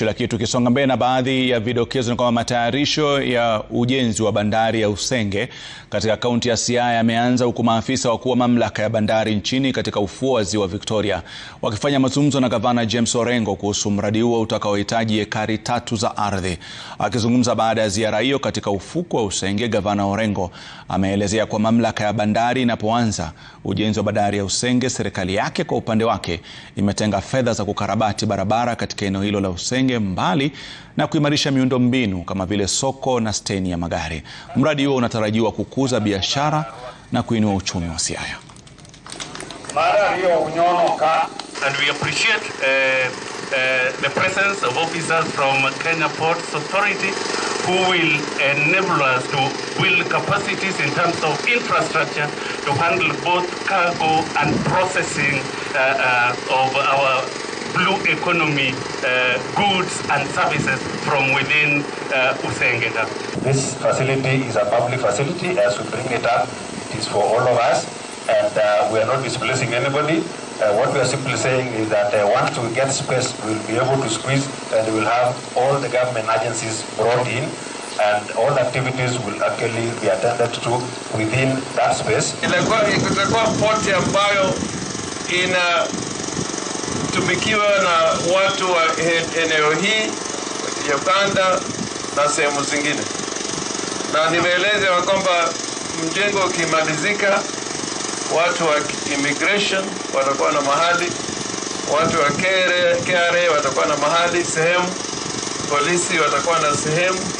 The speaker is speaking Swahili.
mwisho, lakini tukisonga mbele na baadhi ya vidokezo ni kwamba matayarisho ya ujenzi wa bandari ya Usenge katika kaunti ya Siaya yameanza, huku maafisa wakuu wa mamlaka ya bandari nchini katika ufuo wa Ziwa Victoria wakifanya mazungumzo na Gavana James Orengo kuhusu mradi huo utakaohitaji ekari 3 za ardhi. Akizungumza baada ya ziara hiyo katika ufuko wa Usenge, Gavana Orengo ameelezea kwa mamlaka ya bandari inapoanza ujenzi wa bandari ya Usenge, serikali yake kwa upande wake imetenga fedha za kukarabati barabara katika eneo hilo la Usenge, mbali na kuimarisha miundo mbinu kama vile soko na steni ya magari. Mradi huo unatarajiwa kukuza biashara na kuinua uchumi wa Siaya. And we appreciate the presence of officers from Kenya Ports Authority who will enable us to build capacities in terms of infrastructure to handle both cargo and processing of our blue economy goods and services from within Usenge. This facility is a public facility. As we bring it up, it is for all of us, and we are not displacing anybody. What we are simply saying is that once we get space, we'll be able to squeeze, and we'll have all the government agencies brought in, and all the activities will actually be attended to within that space. Itakuwa port ambayo inatumikiwa na watu wa eneo hii, Uganda na sehemu zingine. Na nimeeleza kwamba mjengo ukimalizika, watu wa immigration watakuwa na mahali, watu wa KRA watakuwa na mahali sehemu, polisi watakuwa na sehemu.